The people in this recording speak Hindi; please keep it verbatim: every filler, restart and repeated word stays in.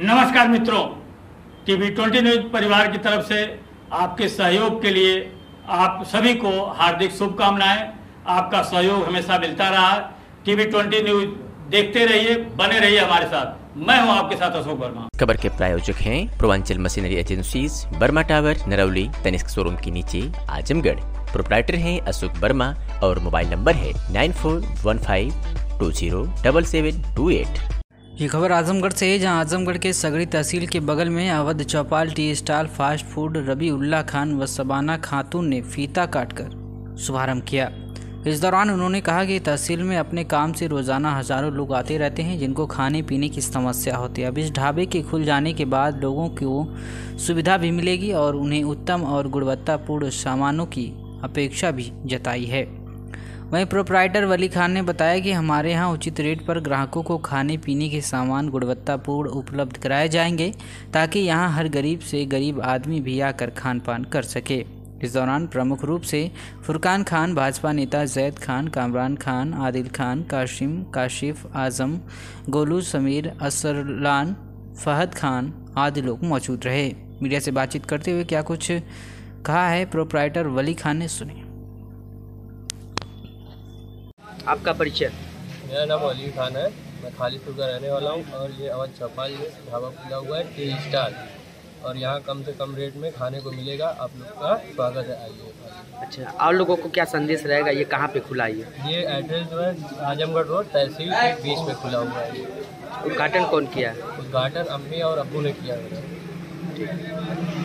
नमस्कार मित्रों, टीवी ट्वेंटी न्यूज परिवार की तरफ से आपके सहयोग के लिए आप सभी को हार्दिक शुभकामनाएं। आपका सहयोग हमेशा मिलता रहा। टीवी ट्वेंटी न्यूज देखते रहिए, बने रहिए हमारे साथ। मैं हूं आपके साथ अशोक वर्मा। खबर के प्रायोजक हैं Purvanchal machinery agencies, Burma tower, Narauli, Tanishq showroom के नीचे, आजमगढ़। प्रोप्राइटर हैं अशोक वर्मा और मोबाइल नंबर है nine four one five two zero double seven two eight. ये खबर आजमगढ़ से है, जहां आजमगढ़ के सगड़ी तहसील के बगल में Awadh Chaupal tea stall fast food Rabi Ullah Khan व सबाना खातून ने फीता काटकर शुभारंभ किया। इस दौरान उन्होंने कहा कि तहसील में अपने काम से रोज़ाना हज़ारों लोग आते रहते हैं जिनको खाने पीने की समस्या होती है। अब इस ढाबे के खुल जाने के बाद लोगों को सुविधा भी मिलेगी और उन्हें उत्तम और गुणवत्तापूर्ण सामानों की अपेक्षा भी जताई है। वहीं प्रोप्राइटर वली खान ने बताया कि हमारे यहाँ उचित रेट पर ग्राहकों को खाने पीने के सामान गुणवत्तापूर्ण उपलब्ध कराए जाएंगे ताकि यहाँ हर गरीब से गरीब आदमी भी आकर खान पान कर सके। इस दौरान प्रमुख रूप से फुरकान खान, भाजपा नेता जैद खान, कामरान खान, आदिल खान, काशिम, काशिफ, आजम, गोलू, समीर, असरुल्लाह, फहद खान आदि लोग मौजूद रहे। मीडिया से बातचीत करते हुए क्या कुछ कहा है प्रोप्राइटर वली खान ने, सुने। आपका परिचय? मेरा नाम अली खान है, मैं खालीपुर का रहने वाला हूँ और ये अवध चौपाल में ढाबा खुला हुआ है टी स्टार, और यहाँ कम से कम रेट में खाने को मिलेगा। आप लोग का स्वागत है, आइए। अच्छा, आप लोगों को क्या संदेश रहेगा? ये कहाँ पे खुला है? ये एड्रेस जो है आजमगढ़ रोड तहसील बीस में खुला हुआ है। उद्घाटन कौन किया है? उद्घाटन अम्मी और अबू ने किया है।